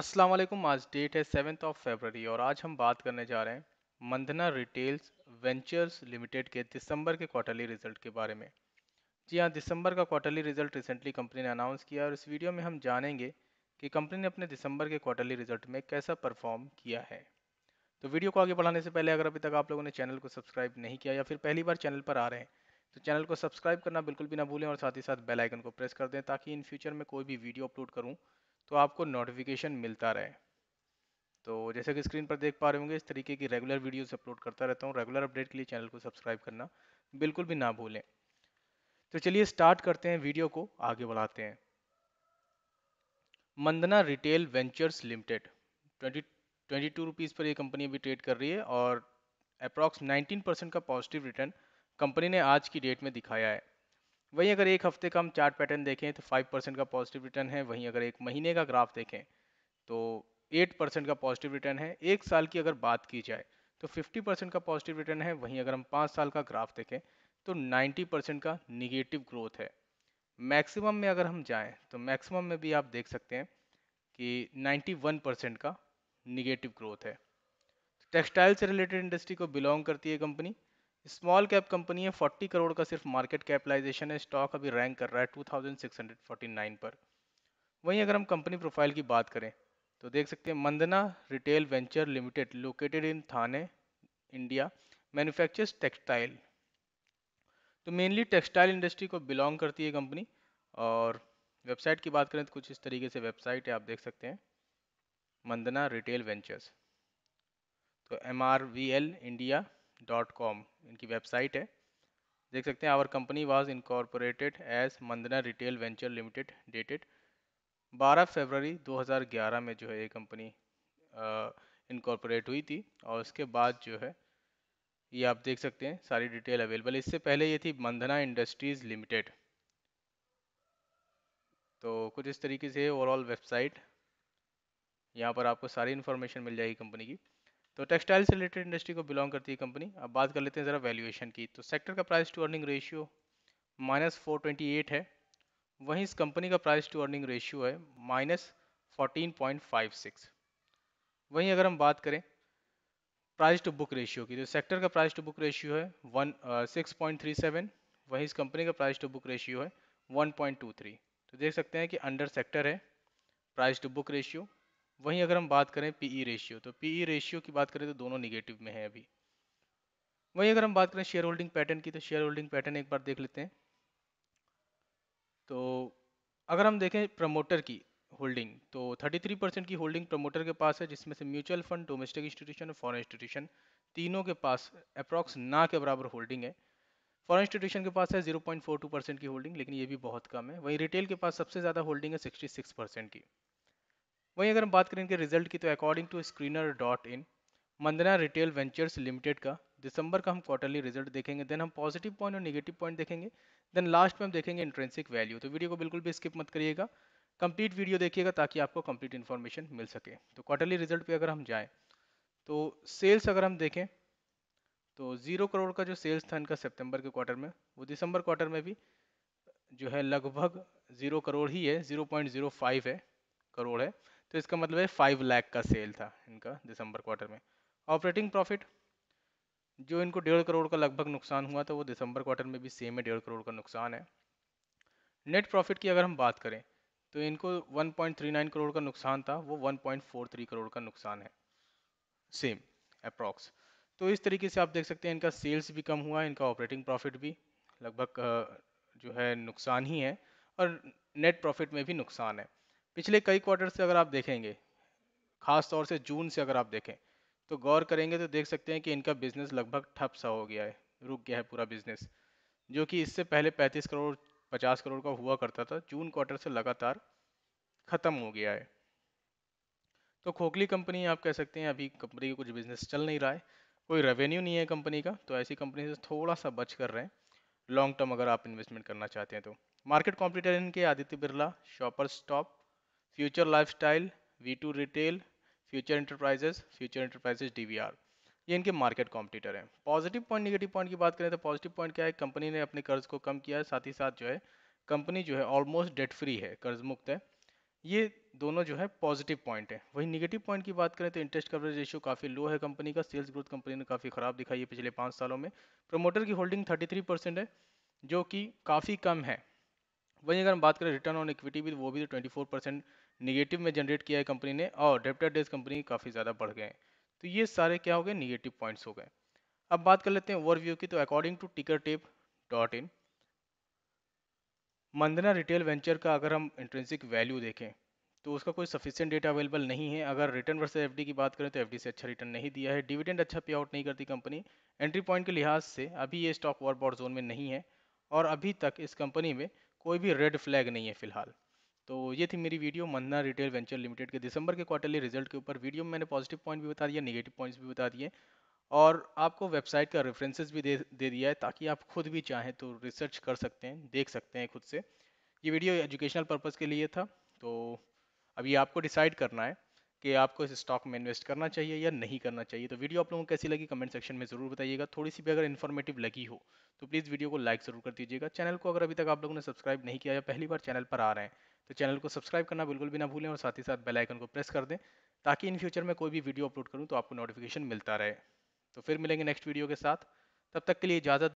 अस्सलाम वालेकुम। आज डेट है 7 फरवरी और आज हम बात करने जा रहे हैं मंधना रिटेल वेंचर्स लिमिटेड के दिसंबर के क्वार्टरली रिजल्ट के बारे में। जी हाँ, दिसंबर का क्वार्टरली रिजल्ट रिसेंटली कंपनी ने अनाउंस किया और इस वीडियो में हम जानेंगे कि कंपनी ने अपने दिसंबर के क्वार्टरली रिजल्ट में कैसा परफॉर्म किया है। तो वीडियो को आगे बढ़ाने से पहले अगर अभी तक आप लोगों ने चैनल को सब्सक्राइब नहीं किया या फिर पहली बार चैनल पर आ रहे हैं तो चैनल को सब्सक्राइब करना बिल्कुल भी ना भूलें और साथ ही साथ बेल आइकन को प्रेस कर दें ताकि इन फ्यूचर में कोई भी वीडियो अपलोड करूं तो आपको नोटिफिकेशन मिलता रहे। तो जैसा कि स्क्रीन पर देख पा रहे होंगे, इस तरीके की रेगुलर वीडियोस अपलोड करता रहता हूं। रेगुलर अपडेट के लिए चैनल को सब्सक्राइब करना बिल्कुल भी ना भूलें। तो चलिए स्टार्ट करते हैं, वीडियो को आगे बढ़ाते हैं। Mandhana retail ventures limited 22 rupees पर यह कंपनी अभी ट्रेड कर रही है और अप्रॉक्स 19% का पॉजिटिव रिटर्न कंपनी ने आज की डेट में दिखाया है। वहीं अगर एक हफ्ते का हम चार्ट पैटर्न देखें तो 5% का पॉजिटिव रिटर्न है। वहीं अगर एक महीने का ग्राफ देखें तो 8% का पॉजिटिव रिटर्न है। एक साल की अगर बात की जाए तो 50% का पॉजिटिव रिटर्न है। वहीं अगर हम 5 साल का ग्राफ देखें तो 90% का निगेटिव ग्रोथ है। मैक्सिमम में अगर हम जाएँ तो मैक्सिमम में भी आप देख सकते हैं कि 91% का निगेटिव ग्रोथ है। टेक्सटाइल से रिलेटेड इंडस्ट्री को बिलोंग करती है कंपनी। स्मॉल कैप कंपनी है। 40 करोड़ का सिर्फ मार्केट कैपिटलाइजेशन है। स्टॉक अभी रैंक कर रहा है 2649 पर। वहीं अगर हम कंपनी प्रोफाइल की बात करें तो देख सकते हैं Mandhana retail venture limited located in Thane, India, manufactures textile. तो मेनली टेक्सटाइल इंडस्ट्री को बिलोंग करती है कंपनी। और वेबसाइट की बात करें तो कुछ इस तरीके से वेबसाइट है, आप देख सकते हैं मंधना रिटेल वेंचर्स। तो mrvlindia.com इनकी वेबसाइट है, देख सकते हैं। Our company was incorporated as Mandhana retail venture limited dated 12 फरवरी 2011 में जो है ये कंपनी इनकॉर्पोरेट हुई थी। और उसके बाद जो है ये आप देख सकते हैं सारी डिटेल अवेलेबल। इससे पहले ये थी मंधना इंडस्ट्रीज लिमिटेड। तो कुछ इस तरीके से ओवरऑल वेबसाइट, यहाँ पर आपको सारी इन्फॉर्मेशन मिल जाएगी कंपनी की। तो टेक्सटाइल से रिलेटेड इंडस्ट्री को बिलोंग करती है कंपनी। अब बात कर लेते हैं ज़रा वैल्यूएशन की। तो सेक्टर का प्राइस टू अर्निंग रेशियो -428 है। वहीं इस कंपनी का प्राइस टू अर्निंग रेशियो है -14.56। वहीं अगर हम बात करें प्राइस टू बुक रेशियो की तो सेक्टर का प्राइस टू बुक रेशियो है 6.37। वहीं इस कंपनी का प्राइस टू बुक रेशियो है 1.23। तो देख सकते हैं कि अंडर सेक्टर है प्राइस टू बुक रेशियो। वहीं अगर हम बात करें पीई रेशियो तो पीई रेशियो की बात करें तो दोनों निगेटिव में है अभी। वहीं अगर हम बात करें शेयर होल्डिंग पैटर्न की तो शेयर होल्डिंग पैटर्न एक बार देख लेते हैं। तो अगर हम देखें प्रमोटर की होल्डिंग तो 33% की होल्डिंग प्रमोटर के पास है, जिसमें से म्यूचुअल फंड, डोमेस्टिक इंस्टीट्यूशन और फॉरेन इंस्टीट्यूशन तीनों के पास अप्रॉक्स ना के बराबर होल्डिंग है। फॉरेन इंस्टीट्यूशन के पास है 0.42% की होल्डिंग, लेकिन ये भी बहुत कम है। वहीं रिटेल के पास सबसे ज़्यादा होल्डिंग है 66% की। वहीं अगर हम बात करें इनके रिजल्ट की तो according to screener.in Mandhana retail ventures limited का दिसंबर का हम क्वार्टरली रिजल्ट देखेंगे, देन हम पॉजिटिव पॉइंट और नेगेटिव पॉइंट देखेंगे, देन लास्ट में हम देखेंगे इंट्रेंसिक वैल्यू। तो वीडियो को बिल्कुल भी स्किप मत करिएगा, कंप्लीट वीडियो देखिएगा ताकि आपको कंप्लीट इन्फॉर्मेशन मिल सके। तो क्वार्टरली रिजल्ट पे अगर हम जाएँ तो सेल्स अगर हम देखें तो 0 करोड़ का जो सेल्स था इनका सेप्टेम्बर के क्वार्टर में, वो दिसंबर क्वार्टर में भी जो है लगभग 0 करोड़ ही है, 0.05 है करोड़ है। तो इसका मतलब है 5 लाख का सेल था इनका दिसंबर क्वार्टर में। ऑपरेटिंग प्रॉफिट जो इनको 1.5 करोड़ का लगभग नुकसान हुआ था वो दिसंबर क्वार्टर में भी सेम है, 1.5 करोड़ का नुकसान है। नेट प्रॉफिट की अगर हम बात करें तो इनको 1.39 करोड़ का नुकसान था, वो 1.43 करोड़ का नुकसान है, सेम अप्रॉक्स। तो इस तरीके से आप देख सकते हैं इनका सेल्स भी कम हुआ, इनका ऑपरेटिंग प्रॉफिट भी लगभग जो है नुकसान ही है और नेट प्रॉफिट में भी नुकसान है। पिछले कई क्वार्टर से अगर आप देखेंगे, खास तौर से जून से अगर आप देखें तो गौर करेंगे तो देख सकते हैं कि इनका बिज़नेस लगभग ठप सा हो गया है, रुक गया है पूरा बिज़नेस, जो कि इससे पहले 35 करोड़ 50 करोड़ का हुआ करता था, जून क्वार्टर से लगातार ख़त्म हो गया है। तो खोखली कंपनी आप कह सकते हैं, अभी कंपनी का कुछ बिज़नेस चल नहीं रहा है, कोई रेवेन्यू नहीं है कंपनी का। तो ऐसी कंपनी से थोड़ा सा बच कर रहे हैं लॉन्ग टर्म अगर आप इन्वेस्टमेंट करना चाहते हैं तो। मार्केट कॉम्पिटिटर इनके Aditya Birla, shopper stop, future lifestyle, V2 retail, future enterprises, DVR, ये इनके मार्केट कॉम्पिटिटर हैं। पॉजिटिव पॉइंट नेगेटिव पॉइंट की बात करें तो पॉजिटिव पॉइंट क्या है, कंपनी ने अपने कर्ज को कम किया है, साथ ही साथ जो है कंपनी जो है ऑलमोस्ट डेट फ्री है, कर्ज मुक्त है। ये दोनों जो है पॉजिटिव पॉइंट है। वही नेगेटिव पॉइंट की बात करें तो इंटरेस्ट कवरेज रेशियो काफ़ी लो है कंपनी का, सेल्स ग्रोथ कंपनी ने काफ़ी ख़राब दिखाई है पिछले 5 सालों में। प्रोमोटर की होल्डिंग 33% है जो कि काफ़ी कम है। वहीं अगर हम बात करें रिटर्न ऑन इक्विटी भी, वो भी 24% निगेटिव में जनरेट किया है कंपनी ने, और डेप्टर डेज कंपनी काफ़ी ज़्यादा बढ़ गए हैं। तो ये सारे क्या हो गए, निगेटिव पॉइंट्स हो गए। अब बात कर लेते हैं ओवरव्यू की। तो according to tickertape.in Mandana retail venture का अगर हम इंट्रिंसिक वैल्यू देखें तो उसका कोई सफिशिएंट डेटा अवेलेबल नहीं है। अगर रिटर्न वर्सेस एफडी की बात करें तो एफडी से अच्छा रिटर्न नहीं दिया है, डिविडेंड अच्छा पे आउट नहीं करती कंपनी। एंट्री पॉइंट के लिहाज से अभी ये स्टॉक ओवरबॉट जोन में नहीं है और अभी तक इस कंपनी में कोई भी रेड फ्लैग नहीं है फिलहाल। तो ये थी मेरी video Mandana retail venture limited के दिसंबर के क्वार्टरली रिजल्ट के ऊपर। वीडियो में मैंने पॉजिटिव पॉइंट भी बता दिया, नेगेटिव पॉइंट्स भी बता दिए, और आपको वेबसाइट का रेफरेंसेस भी दे दिया है ताकि आप खुद भी चाहें तो रिसर्च कर सकते हैं, देख सकते हैं खुद से। ये वीडियो एजुकेशनल पर्पस के लिए था। तो अभी आपको डिसाइड करना है कि आपको इस स्टॉक में इन्वेस्ट करना चाहिए या नहीं करना चाहिए। तो वीडियो आप लोगों को कैसी लगी कमेंट सेक्शन में ज़रूर बताइएगा। थोड़ी सी भी अगर इन्फॉर्मेटिव लगी हो तो प्लीज़ वीडियो को लाइक ज़रूर कर दीजिएगा। चैनल को अगर अभी तक आप लोगों ने सब्सक्राइब नहीं किया या पहली बार चैनल पर आ रहे हैं तो चैनल को सब्सक्राइब करना बिल्कुल भी ना भूलें, और साथ ही साथ बेल आइकन को प्रेस कर दें ताकि इन फ्यूचर में कोई भी वीडियो अपलोड करूँ तो आपको नोटिफिकेशन मिलता रहे। तो फिर मिलेंगे नेक्स्ट वीडियो के साथ, तब तक के लिए इजाज़त।